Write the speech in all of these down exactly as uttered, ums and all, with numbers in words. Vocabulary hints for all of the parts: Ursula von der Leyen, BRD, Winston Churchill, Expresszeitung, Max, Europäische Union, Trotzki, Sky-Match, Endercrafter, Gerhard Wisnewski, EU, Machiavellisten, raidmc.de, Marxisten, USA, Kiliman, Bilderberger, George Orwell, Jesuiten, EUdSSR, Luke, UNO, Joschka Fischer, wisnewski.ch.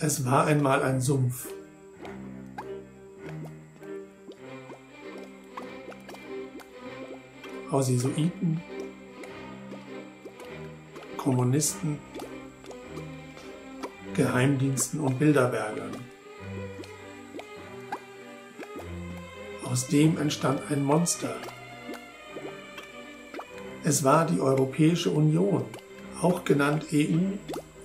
Es war einmal ein Sumpf. Aus Jesuiten, Kommunisten, Geheimdiensten und Bilderbergern. Aus dem entstand ein Monster. Es war die Europäische Union, auch genannt E U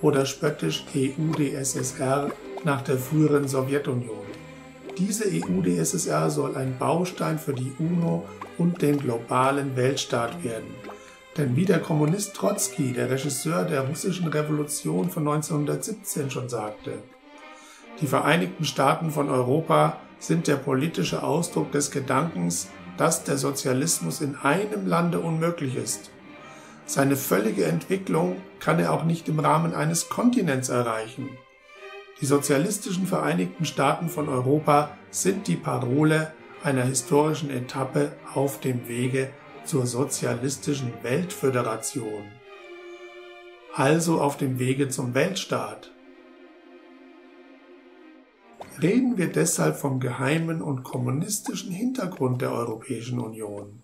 oder spöttisch E U d S S R nach der früheren Sowjetunion. Diese E U d S S R soll ein Baustein für die UNO und den globalen Weltstaat werden. Denn wie der Kommunist Trotzki, der Regisseur der russischen Revolution von neunzehnhundertsiebzehn, schon sagte, die Vereinigten Staaten von Europa sind der politische Ausdruck des Gedankens, dass der Sozialismus in einem Lande unmöglich ist. Seine völlige Entwicklung kann er auch nicht im Rahmen eines Kontinents erreichen. Die sozialistischen Vereinigten Staaten von Europa sind die Parole einer historischen Etappe auf dem Wege zur sozialistischen Weltföderation, also auf dem Wege zum Weltstaat. Reden wir deshalb vom geheimen und kommunistischen Hintergrund der Europäischen Union.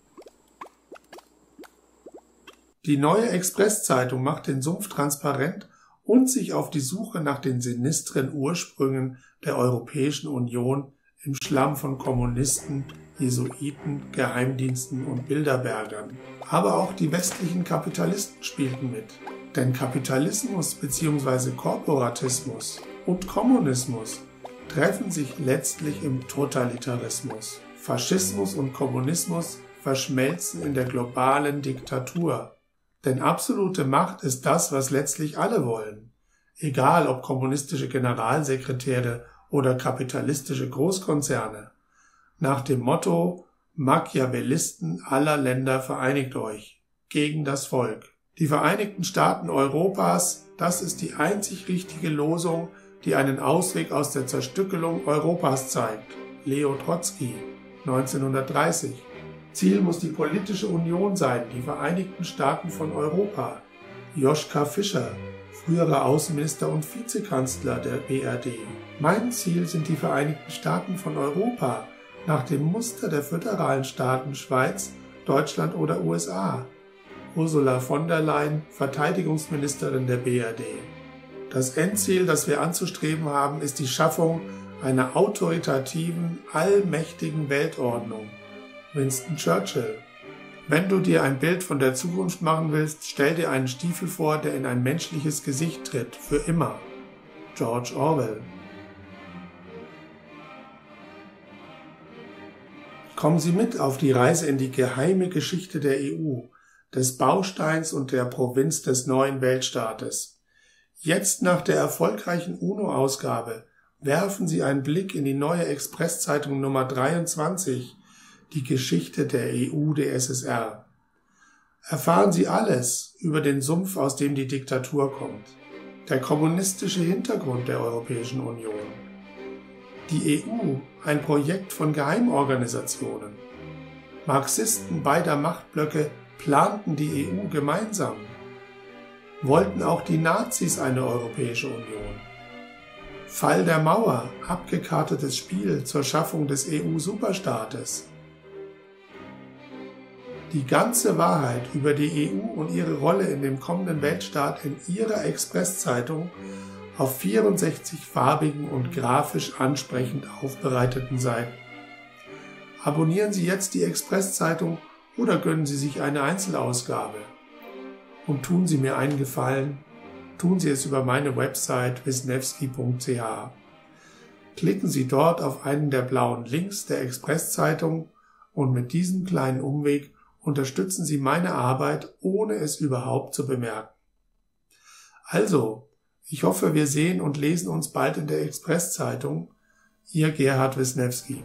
Die neue Expresszeitung macht den Sumpf transparent und sich auf die Suche nach den sinistren Ursprüngen der Europäischen Union im Schlamm von Kommunisten, Jesuiten, Geheimdiensten und Bilderbergern. Aber auch die westlichen Kapitalisten spielten mit. Denn Kapitalismus bzw. Korporatismus und Kommunismus treffen sich letztlich im Totalitarismus. Faschismus und Kommunismus verschmelzen in der globalen Diktatur. Denn absolute Macht ist das, was letztlich alle wollen. Egal ob kommunistische Generalsekretäre oder kapitalistische Großkonzerne. Nach dem Motto Machiavellisten aller Länder vereinigt euch gegen das Volk. Die Vereinigten Staaten Europas, das ist die einzig richtige Losung, die einen Ausweg aus der Zerstückelung Europas zeigt. Leo Trotzki, neunzehnhundertdreißig. Ziel muss die politische Union sein, die Vereinigten Staaten von Europa. Joschka Fischer, früherer Außenminister und Vizekanzler der B R D. Mein Ziel sind die Vereinigten Staaten von Europa, nach dem Muster der föderalen Staaten Schweiz, Deutschland oder U S A. Ursula von der Leyen, Verteidigungsministerin der B R D. Das Endziel, das wir anzustreben haben, ist die Schaffung einer autoritativen, allmächtigen Weltordnung. Winston Churchill. Wenn du dir ein Bild von der Zukunft machen willst, stell dir einen Stiefel vor, der in ein menschliches Gesicht tritt, für immer. George Orwell. Kommen Sie mit auf die Reise in die geheime Geschichte der E U, des Bausteins und der Provinz des neuen Weltstaates. Jetzt nach der erfolgreichen UNO-Ausgabe werfen Sie einen Blick in die neue Expresszeitung Nummer dreiundzwanzig, die Geschichte der E U d S S R. Erfahren Sie alles über den Sumpf, aus dem die Diktatur kommt. Der kommunistische Hintergrund der Europäischen Union. Die E U, ein Projekt von Geheimorganisationen. Marxisten beider Machtblöcke planten die E U gemeinsam. Wollten auch die Nazis eine Europäische Union? Fall der Mauer, abgekartetes Spiel zur Schaffung des E U-Superstaates. Die ganze Wahrheit über die E U und ihre Rolle in dem kommenden Weltstaat in Ihrer Expresszeitung auf vierundsechzig farbigen und grafisch ansprechend aufbereiteten Seiten. Abonnieren Sie jetzt die Expresszeitung oder gönnen Sie sich eine Einzelausgabe. Und tun Sie mir einen Gefallen, tun Sie es über meine Website wisnewski punkt c h. Klicken Sie dort auf einen der blauen Links der Expresszeitung und mit diesem kleinen Umweg unterstützen Sie meine Arbeit, ohne es überhaupt zu bemerken. Also, ich hoffe, wir sehen und lesen uns bald in der Expresszeitung. Ihr Gerhard Wisnewski.